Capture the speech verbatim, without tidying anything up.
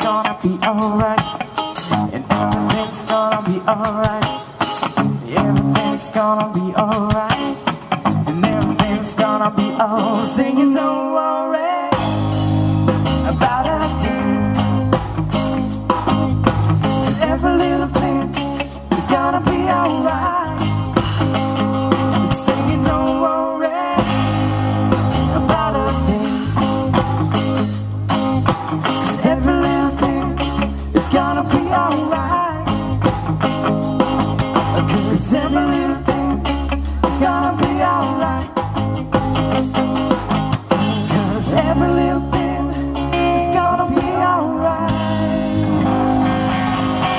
everything's gonna be alright. And everything's gonna be alright. Everything's gonna be alright. And everything's gonna be alright. Singing, don't worry about a thing, 'cause every little thing is gonna be alright. Singing, don't worry about a thing, 'cause every little thing is gonna be alright. 'Cause every little thing is gonna be alright. 'Cause every little